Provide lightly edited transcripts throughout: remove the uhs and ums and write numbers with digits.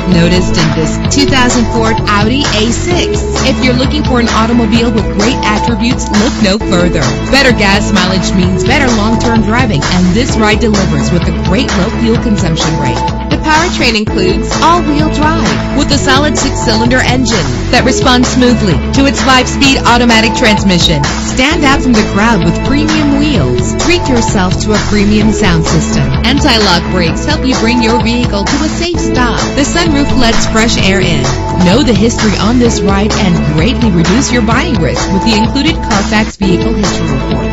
get noticed in this 2004 Audi A6. If you're looking for an automobile with great attributes, look no further. Better gas mileage means better long-term driving, and this ride delivers with a great low fuel consumption rate. The powertrain includes all-wheel drive with a solid 6-cylinder engine that responds smoothly to its 5-speed automatic transmission. Stand out from the crowd with premium wheels. Treat yourself to a premium sound system. Anti-lock brakes help you bring your vehicle to a safe stop. The sunroof lets fresh air in. Know the history on this ride and greatly reduce your buying risk with the included Carfax Vehicle History Report.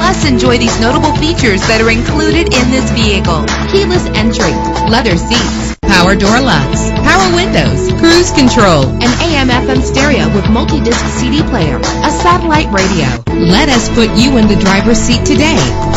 Plus, enjoy these notable features that are included in this vehicle: keyless entry, leather seats, power door locks, power windows, cruise control, an AM/FM stereo with multi-disc CD player, a satellite radio. Let us put you in the driver's seat today.